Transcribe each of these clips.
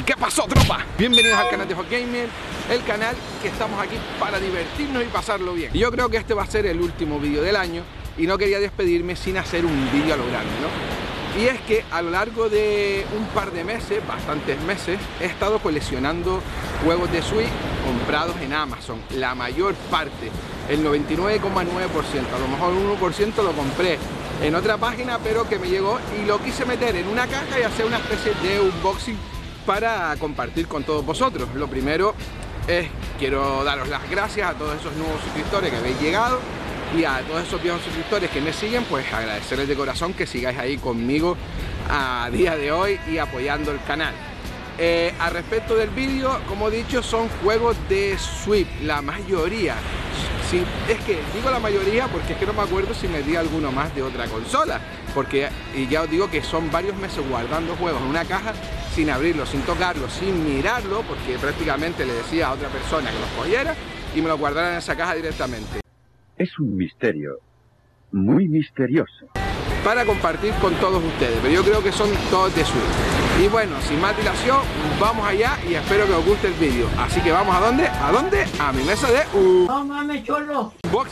¿Y qué pasó, tropa? Bienvenidos al canal de Hot Gamer, el canal que estamos aquí para divertirnos y pasarlo bien. Y yo creo que este va a ser el último vídeo del año y no quería despedirme sin hacer un vídeo a lo grande, ¿no? Y es que a lo largo de un par de meses, bastantes meses, he estado coleccionando juegos de Switch comprados en Amazon, la mayor parte, el 99,9%, a lo mejor el 1% lo compré en otra página, pero que me llegó y lo quise meter en una caja y hacer una especie de unboxing para compartir con todos vosotros. Lo primero es, quiero daros las gracias a todos esos nuevos suscriptores que habéis llegado y a todos esos viejos suscriptores que me siguen, pues agradecerles de corazón que sigáis ahí conmigo a día de hoy y apoyando el canal. Al respecto del vídeo, como he dicho, son juegos de Switch, la mayoría. Sí, es que digo la mayoría porque es que no me acuerdo si me di alguno más de otra consola, porque y ya os digo que son varios meses guardando juegos en una caja sin abrirlo, sin tocarlo, sin mirarlo, porque prácticamente le decía a otra persona que los cogiera y me los guardara en esa caja directamente. Es un misterio, muy misterioso, para compartir con todos ustedes, pero yo creo que son todos de Switch. Y bueno, sin más dilación, vamos allá y espero que os guste el vídeo. Así que vamos, ¿a dónde? ¿A dónde? A mi mesa de... ¡No mames, cholo! Box.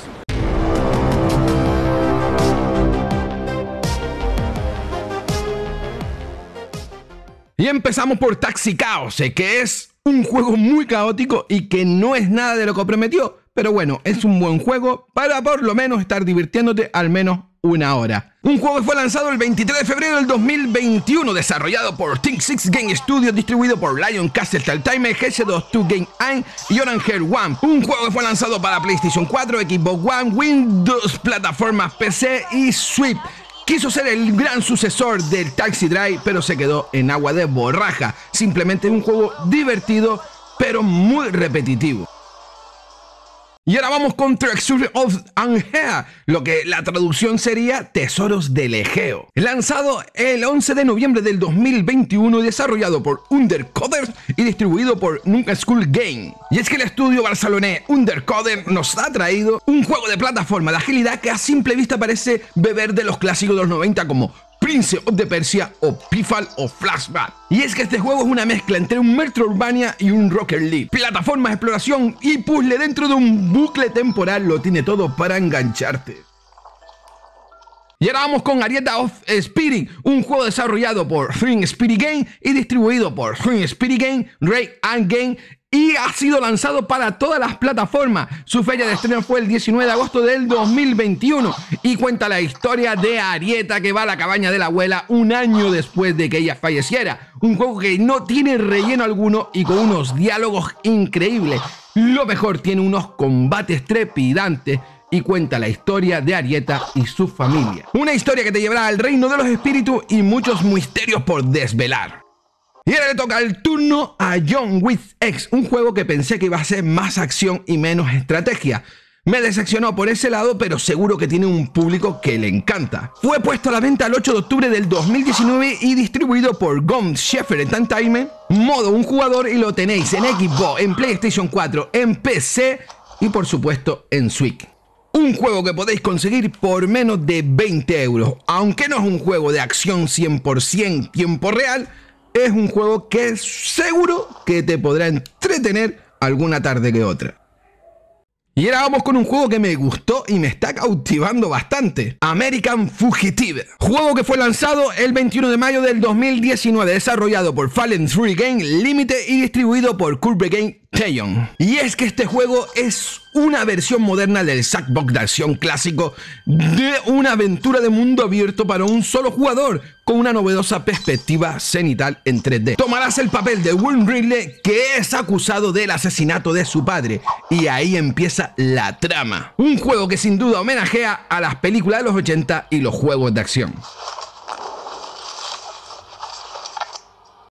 Y empezamos por Taxi Chaos, que es un juego muy caótico y que no es nada de lo que prometió, pero bueno, es un buen juego para por lo menos estar divirtiéndote al menos una hora. Un juego que fue lanzado el 23 de febrero del 2021, desarrollado por Think Six Game Studios, distribuido por Lion Castle, Taltime, GX2 Game Inc. y Orange Heart One. Un juego que fue lanzado para PlayStation 4, Xbox One, Windows, plataformas PC y Switch. Quiso ser el gran sucesor del Taxi Drive, pero se quedó en agua de borraja. Simplemente es un juego divertido, pero muy repetitivo. Y ahora vamos con Treasure of Angea, lo que la traducción sería Tesoros del Egeo. Lanzado el 11 de noviembre del 2021, desarrollado por Undercoders y distribuido por Nunca School Game. Y es que el estudio barcelonés Undercoders nos ha traído un juego de plataforma de agilidad que a simple vista parece beber de los clásicos de los 90 como Prince of the Persia o Pifal o Flashback. Y es que este juego es una mezcla entre un Metroidvania y un Rocket League. Plataformas, exploración y puzzle dentro de un bucle temporal, lo tiene todo para engancharte. Y ahora vamos con Arietta of Spirit, un juego desarrollado por Threen Spirit Game y distribuido por Threen Spirit Game, Ray and Game, y ha sido lanzado para todas las plataformas. Su fecha de estreno fue el 19 de agosto del 2021 y cuenta la historia de Arietta, que va a la cabaña de la abuela un año después de que ella falleciera. Un juego que no tiene relleno alguno y con unos diálogos increíbles. Lo mejor, tiene unos combates trepidantes y cuenta la historia de Arietta y su familia. Una historia que te llevará al reino de los espíritus y muchos misterios por desvelar. Y ahora le toca el turno a John Wick X, un juego que pensé que iba a ser más acción y menos estrategia. Me decepcionó por ese lado, pero seguro que tiene un público que le encanta. Fue puesto a la venta el 8 de octubre del 2019 y distribuido por Gump Schaefer Entertainment, modo un jugador, y lo tenéis en Xbox, en PlayStation 4, en PC y por supuesto en Switch. Un juego que podéis conseguir por menos de 20 euros, aunque no es un juego de acción 100% tiempo real. Es un juego que seguro que te podrá entretener alguna tarde que otra. Y ahora vamos con un juego que me gustó y me está cautivando bastante. American Fugitive, juego que fue lanzado el 21 de mayo del 2019, desarrollado por Fallen Tree Games Limited y distribuido por Curve Digital. Y es que este juego es una versión moderna del Sackboy de acción clásico, de una aventura de mundo abierto para un solo jugador, con una novedosa perspectiva cenital en 3D. Tomarás el papel de Will Riley, que es acusado del asesinato de su padre, y ahí empieza la trama. Un juego que sin duda homenajea a las películas de los 80 y los juegos de acción.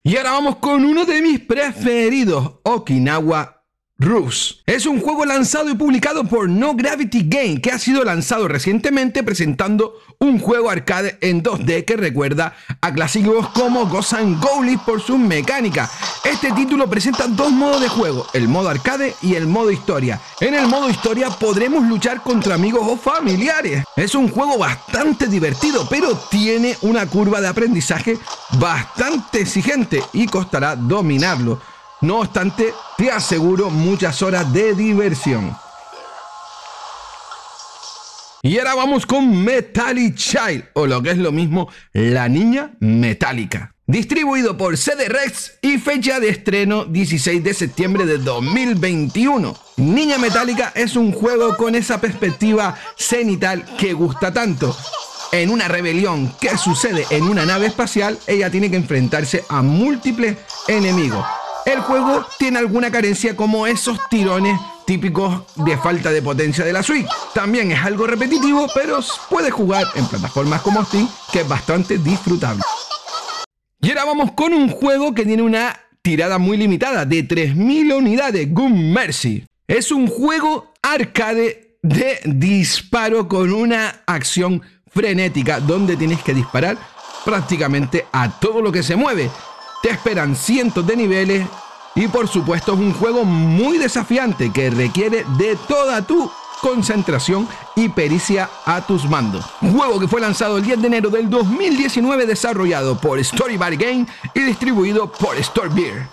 Y ahora vamos con uno de mis preferidos, Okinawa Ruse. Es un juego lanzado y publicado por No Gravity Game, que ha sido lanzado recientemente presentando un juego arcade en 2D que recuerda a clásicos como Ghosts and Goblins por sus mecánicas. Este título presenta dos modos de juego, el modo arcade y el modo historia. En el modo historia podremos luchar contra amigos o familiares. Es un juego bastante divertido, pero tiene una curva de aprendizaje bastante exigente y costará dominarlo. No obstante, te aseguro muchas horas de diversión. Y ahora vamos con Metallic Child, o lo que es lo mismo, la niña metálica. Distribuido por CDRex y fecha de estreno 16 de septiembre de 2021. Niña Metálica es un juego con esa perspectiva cenital que gusta tanto. En una rebelión que sucede en una nave espacial, ella tiene que enfrentarse a múltiples enemigos. El juego tiene alguna carencia como esos tirones típicos de falta de potencia de la Switch. También es algo repetitivo, pero puedes jugar en plataformas como Steam, que es bastante disfrutable. Y ahora vamos con un juego que tiene una tirada muy limitada de 3000 unidades, Gun Mercy. Es un juego arcade de disparo con una acción frenética donde tienes que disparar prácticamente a todo lo que se mueve. Te esperan cientos de niveles y por supuesto es un juego muy desafiante que requiere de toda tu concentración y pericia a tus mandos. Juego que fue lanzado el 10 de enero del 2019, desarrollado por Story Bar Game y distribuido por Store Beer.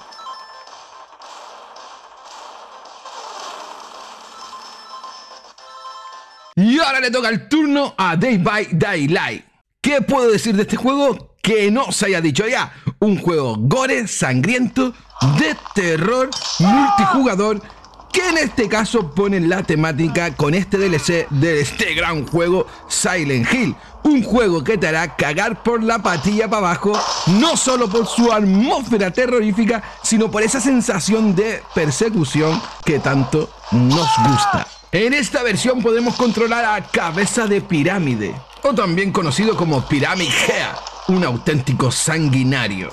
Y ahora le toca el turno a Day by Daylight. ¿Qué puedo decir de este juego que no se haya dicho ya? Un juego gore, sangriento, de terror, multijugador, que en este caso ponen la temática con este DLC de este gran juego Silent Hill. Un juego que te hará cagar por la patilla para abajo, no solo por su atmósfera terrorífica, sino por esa sensación de persecución que tanto nos gusta. En esta versión podemos controlar a Cabeza de Pirámide, o también conocido como Pyramid Head, un auténtico sanguinario.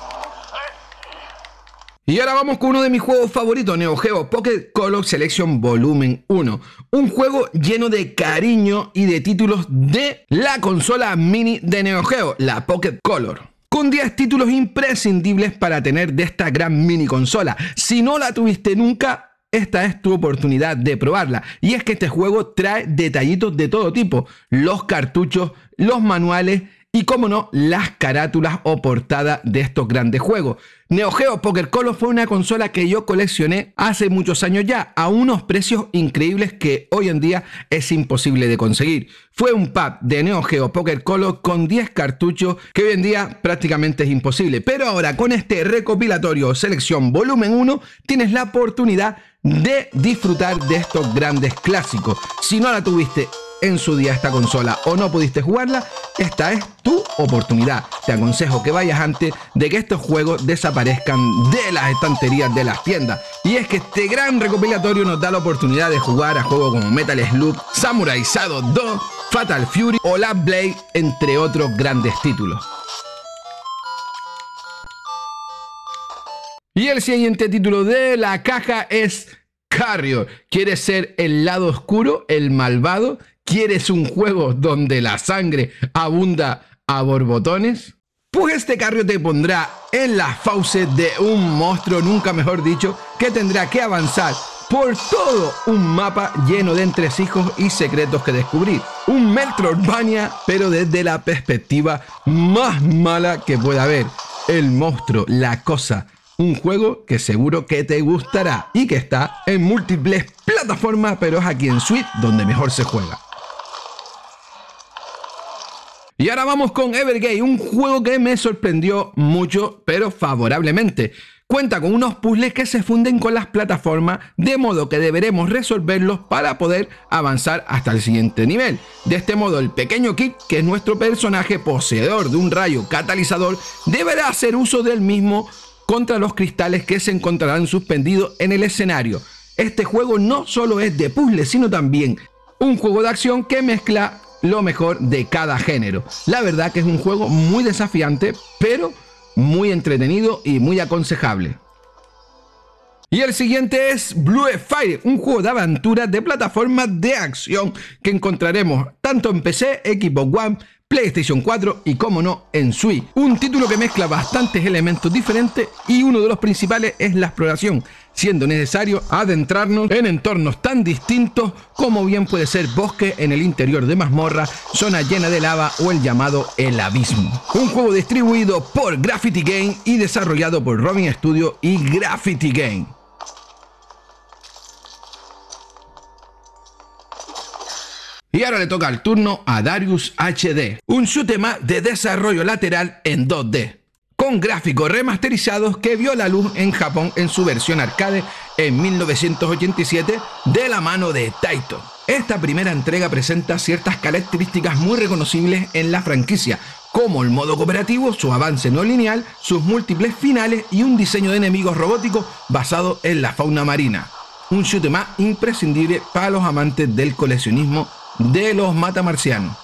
Y ahora vamos con uno de mis juegos favoritos, Neo Geo Pocket Color Selection Volumen 1. Un juego lleno de cariño y de títulos de la consola mini de Neo Geo, la Pocket Color. Con 10 títulos imprescindibles para tener de esta gran mini consola. Si no la tuviste nunca, esta es tu oportunidad de probarla. Y es que este juego trae detallitos de todo tipo. Los cartuchos, los manuales y, como no, las carátulas o portadas de estos grandes juegos. Neo Geo Pocket Color fue una consola que yo coleccioné hace muchos años ya, a unos precios increíbles que hoy en día es imposible de conseguir. Fue un pack de Neo Geo Pocket Color con 10 cartuchos que hoy en día prácticamente es imposible. Pero ahora con este recopilatorio Selección Volumen 1 tienes la oportunidad de disfrutar de estos grandes clásicos. Si no la tuviste en su día esta consola o no pudiste jugarla, esta es tu oportunidad. Te aconsejo que vayas antes de que estos juegos desaparezcan de las estanterías de las tiendas. Y es que este gran recopilatorio nos da la oportunidad de jugar a juegos como Metal Slug, Samurai Shadow 2, Fatal Fury o Last Blade, entre otros grandes títulos. Y el siguiente título de la caja es Carrier. ¿Quieres ser el lado oscuro, el malvado? ¿Quieres un juego donde la sangre abunda a borbotones? Pues este Carrier te pondrá en las fauces de un monstruo, nunca mejor dicho, que tendrá que avanzar por todo un mapa lleno de entresijos y secretos que descubrir. Un Metroidvania, pero desde la perspectiva más mala que pueda haber. El monstruo, la cosa. Un juego que seguro que te gustará y que está en múltiples plataformas, pero es aquí en Switch donde mejor se juega. Y ahora vamos con Evergate, un juego que me sorprendió mucho, pero favorablemente. Cuenta con unos puzzles que se funden con las plataformas, de modo que deberemos resolverlos para poder avanzar hasta el siguiente nivel. De este modo, el pequeño Kid, que es nuestro personaje poseedor de un rayo catalizador, deberá hacer uso del mismo contra los cristales que se encontrarán suspendidos en el escenario. Este juego no solo es de puzzles, sino también un juego de acción que mezcla lo mejor de cada género. La verdad que es un juego muy desafiante, pero muy entretenido y muy aconsejable. Y el siguiente es Blue Fire, un juego de aventuras de plataformas de acción que encontraremos tanto en PC, Xbox One, PlayStation 4 y, como no, en Switch. Un título que mezcla bastantes elementos diferentes y uno de los principales es la exploración, siendo necesario adentrarnos en entornos tan distintos como bien puede ser bosque en el interior de mazmorra, zona llena de lava o el llamado El Abismo. Un juego distribuido por Graffiti Game y desarrollado por Robin Studio y Graffiti Game. Y ahora le toca el turno a Darius HD, un shoot'em up de desarrollo lateral en 2D, con gráficos remasterizados que vio la luz en Japón en su versión arcade en 1987 de la mano de Taito. Esta primera entrega presenta ciertas características muy reconocibles en la franquicia, como el modo cooperativo, su avance no lineal, sus múltiples finales y un diseño de enemigos robóticos basado en la fauna marina. Un shoot'em up imprescindible para los amantes del coleccionismo de los matamarcianos.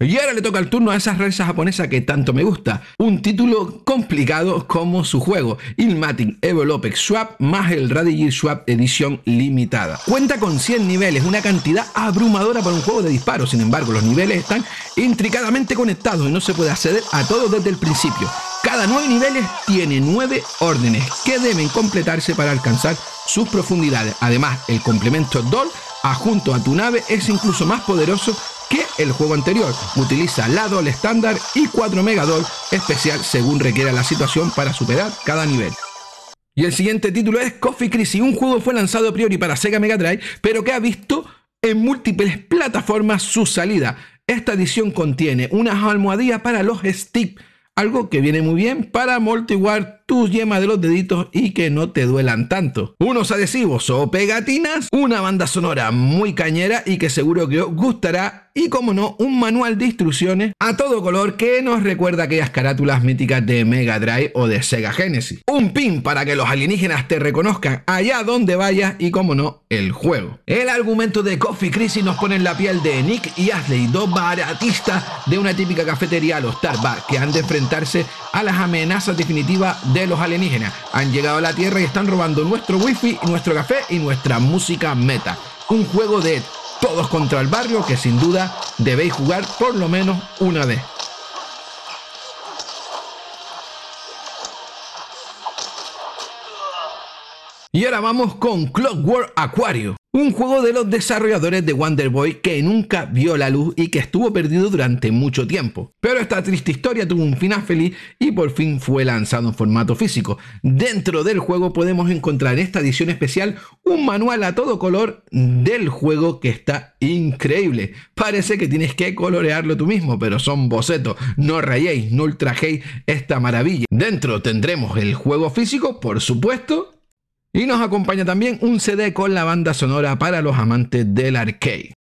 Y ahora le toca el turno a esa raza japonesa que tanto me gusta. Un título complicado como su juego, Illmatic Evoloped Swap más el Radigy Swap edición limitada. Cuenta con 100 niveles, una cantidad abrumadora para un juego de disparos. Sin embargo, los niveles están intricadamente conectados y no se puede acceder a todos desde el principio. Cada 9 niveles tiene 9 órdenes que deben completarse para alcanzar sus profundidades. Además, el complemento Doll adjunto a tu nave es incluso más poderoso que el juego anterior. Utiliza la Doll estándar y 4 Mega Doll especial según requiera la situación para superar cada nivel. Y el siguiente título es Coffee Crisis. Un juego fue lanzado a priori para Sega Mega Drive, pero que ha visto en múltiples plataformas su salida. Esta edición contiene unas almohadillas para los sticks, algo que viene muy bien para amortiguar tus yemas de los deditos y que no te duelan tanto. Unos adhesivos o pegatinas, una banda sonora muy cañera y que seguro que os gustará. Y como no, un manual de instrucciones a todo color que nos recuerda aquellas carátulas míticas de Mega Drive o de Sega Genesis. Un pin para que los alienígenas te reconozcan allá donde vayas y, como no, el juego. El argumento de Coffee Crisis nos pone en la piel de Nick y Ashley, dos baratistas de una típica cafetería a los Starbucks que han de enfrentarse a las amenazas definitivas de los alienígenas. Han llegado a la Tierra y están robando nuestro wifi, nuestro café y nuestra música meta. Un juego de todos contra el barrio que sin duda debéis jugar por lo menos una vez. Y ahora vamos con Clockwork Aquarium, un juego de los desarrolladores de Wonder Boy que nunca vio la luz y que estuvo perdido durante mucho tiempo. Pero esta triste historia tuvo un final feliz y por fin fue lanzado en formato físico. Dentro del juego podemos encontrar en esta edición especial un manual a todo color del juego que está increíble. Parece que tienes que colorearlo tú mismo, pero son bocetos. No rayéis, no ultrajéis esta maravilla. Dentro tendremos el juego físico, por supuesto. Y nos acompaña también un CD con la banda sonora para los amantes del arcade.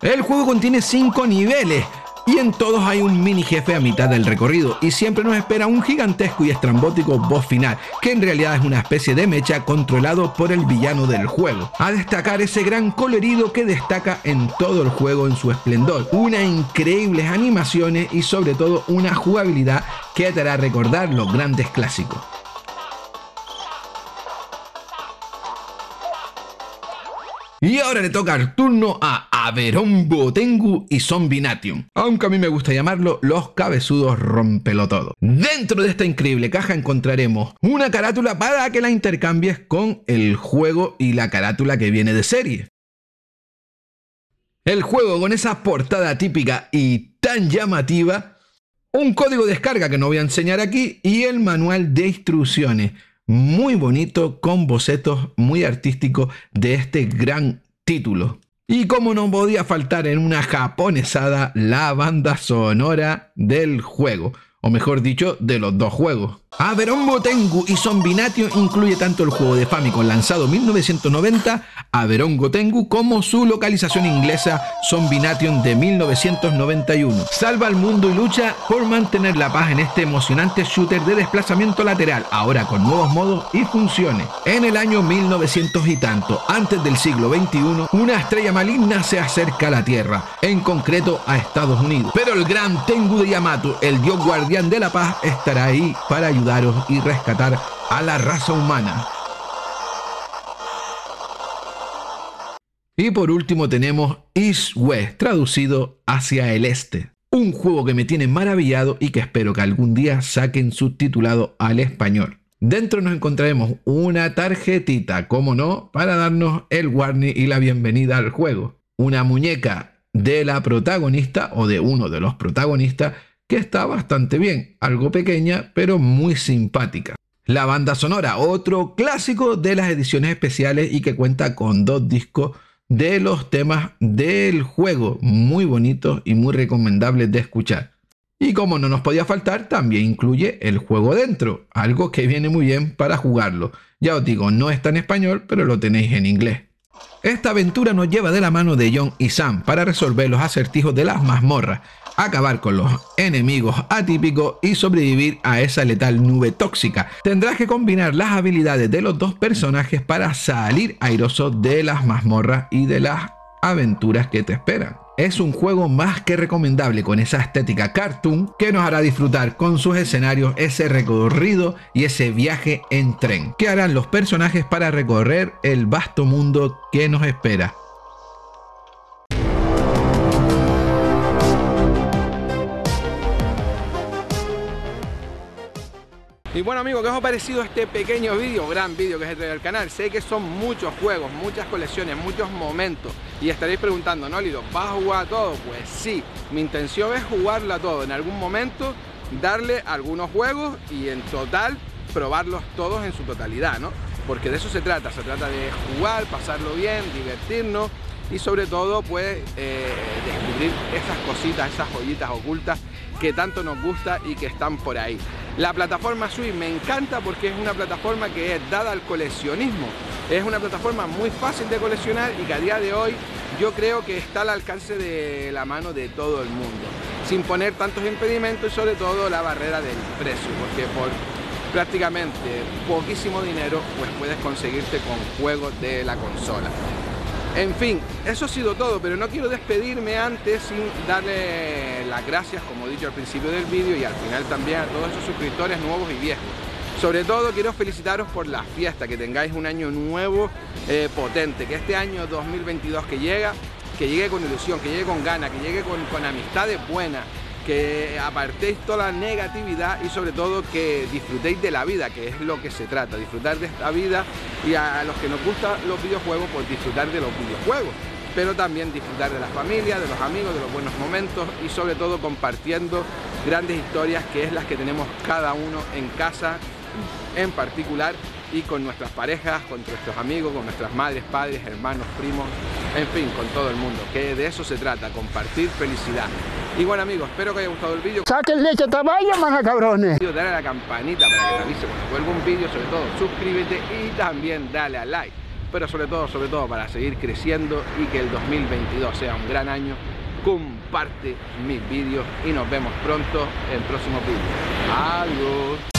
El juego contiene 5 niveles y en todos hay un mini jefe a mitad del recorrido y siempre nos espera un gigantesco y estrambótico boss final, que en realidad es una especie de mecha controlado por el villano del juego. A destacar ese gran colorido que destaca en todo el juego en su esplendor, unas increíbles animaciones y sobre todo una jugabilidad que te hará recordar los grandes clásicos. Y ahora le toca el turno a Aderongo Tengu y Zombie Nation, aunque a mí me gusta llamarlo los cabezudos rompelo todo. Dentro de esta increíble caja encontraremos una carátula para que la intercambies con el juego y la carátula que viene de serie. El juego con esa portada típica y tan llamativa, un código de descarga que no voy a enseñar aquí y el manual de instrucciones. Muy bonito, con bocetos muy artísticos de este gran título. Y como no podía faltar en una japonesada, la banda sonora del juego, o mejor dicho, de los dos juegos. Aderongo Tengu y Zombie Nation incluye tanto el juego de Famicom lanzado en 1990, Aderongo Tengu, como su localización inglesa Zombie Nation de 1991. Salva al mundo y lucha por mantener la paz en este emocionante shooter de desplazamiento lateral, ahora con nuevos modos y funciones. En el año 1900 y tanto, antes del siglo XXI, una estrella maligna se acerca a la Tierra, en concreto a Estados Unidos. Pero el gran Tengu de Yamato, el dios guardián de la paz, estará ahí para ayudaros y rescatar a la raza humana. Y por último tenemos East West, traducido hacia el este. Un juego que me tiene maravillado y que espero que algún día saquen subtitulado al español. Dentro nos encontraremos una tarjetita, como no, para darnos el warning y la bienvenida al juego. Una muñeca de la protagonista o de uno de los protagonistas que está bastante bien, algo pequeña pero muy simpática. La banda sonora, otro clásico de las ediciones especiales y que cuenta con 2 discos de los temas del juego, muy bonitos y muy recomendables de escuchar. Y como no nos podía faltar, también incluye el juego dentro, algo que viene muy bien para jugarlo. Ya os digo, no está en español, pero lo tenéis en inglés. Esta aventura nos lleva de la mano de John y Sam para resolver los acertijos de las mazmorras, acabar con los enemigos atípicos y sobrevivir a esa letal nube tóxica. Tendrás que combinar las habilidades de los 2 personajes para salir airoso de las mazmorras y de las aventuras que te esperan. Es un juego más que recomendable con esa estética cartoon que nos hará disfrutar con sus escenarios, ese recorrido y ese viaje en tren que harán los personajes para recorrer el vasto mundo que nos espera. Y bueno amigos, ¿qué os ha parecido este pequeño vídeo? Gran vídeo que se trae al canal. Sé que son muchos juegos, muchas colecciones, muchos momentos. Y estaréis preguntando, ¿no Lido? ¿Vas a jugar todo? Pues sí, mi intención es jugarla todo. En algún momento darle algunos juegos y en total probarlos todos en su totalidad, ¿no? Porque de eso se trata. Se trata de jugar, pasarlo bien, divertirnos y sobre todo pues descubrir esas cositas, esas joyitas ocultas que tanto nos gusta y que están por ahí. La plataforma Switch me encanta porque es una plataforma que es dada al coleccionismo. Es una plataforma muy fácil de coleccionar y que a día de hoy yo creo que está al alcance de la mano de todo el mundo, sin poner tantos impedimentos y sobre todo la barrera del precio, porque por prácticamente poquísimo dinero pues puedes conseguirte con juegos de la consola. En fin, eso ha sido todo, pero no quiero despedirme antes sin darle las gracias, como he dicho al principio del vídeo y al final también, a todos esos suscriptores nuevos y viejos. Sobre todo quiero felicitaros por la fiesta, que tengáis un año nuevo potente, que este año 2022 que llegue con ilusión, que llegue con ganas, que llegue con amistades buenas, que apartéis toda la negatividad y sobre todo que disfrutéis de la vida, que es lo que se trata, disfrutar de esta vida, y a los que nos gustan los videojuegos, pues disfrutar de los videojuegos, pero también disfrutar de la familia, de los amigos, de los buenos momentos y sobre todo compartiendo grandes historias que es las que tenemos cada uno en casa en particular y con nuestras parejas, con nuestros amigos, con nuestras madres, padres, hermanos, primos, en fin, con todo el mundo, que de eso se trata, compartir felicidad. Y bueno amigos, espero que haya gustado el vídeo. ¡Sáquenle que trabaja, maná cabrones! Dale a la campanita para que te avise cuando vuelva un vídeo, sobre todo suscríbete y también dale a like. Pero sobre todo para seguir creciendo y que el 2022 sea un gran año, comparte mis vídeos y nos vemos pronto en próximos vídeos. Adiós.